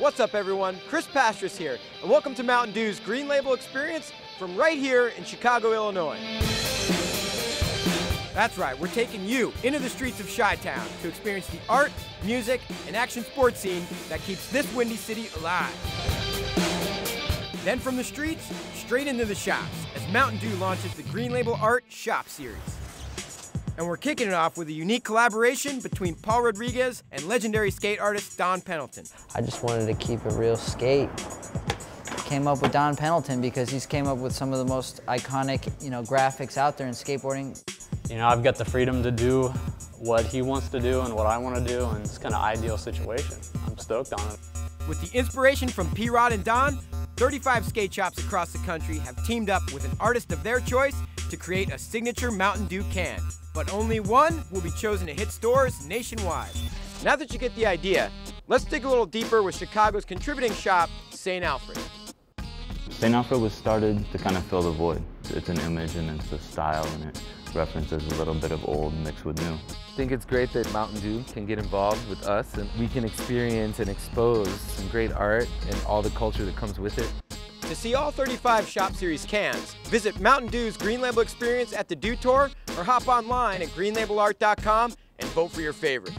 What's up everyone, Chris Pastras here, and welcome to Mountain Dew's Green Label Experience from right here in Chicago, Illinois. That's right, we're taking you into the streets of Chi-Town to experience the art, music, and action sports scene that keeps this windy city alive. Then from the streets, straight into the shops, as Mountain Dew launches the Green Label Art Shop Series. And we're kicking it off with a unique collaboration between Paul Rodriguez and legendary skate artist Don Pendleton. I just wanted to keep it real skate. Came up with Don Pendleton because he's came up with some of the most iconic, graphics out there in skateboarding. I've got the freedom to do what he wants to do and what I want to do, and it's kind of an ideal situation. I'm stoked on it. With the inspiration from P-Rod and Don, 35 skate shops across the country have teamed up with an artist of their choice to create a signature Mountain Dew can. But only one will be chosen to hit stores nationwide. Now that you get the idea, let's dig a little deeper with Chicago's contributing shop, St. Alfred. St. Alfred was started to kind of fill the void. It's an image and it's a style and it references a little bit of old mixed with new. I think it's great that Mountain Dew can get involved with us and we can experience and expose some great art and all the culture that comes with it. To see all 35 Shop Series cans, visit Mountain Dew's Green Label Experience at the Dew Tour or hop online at greenlabelart.com and vote for your favorite.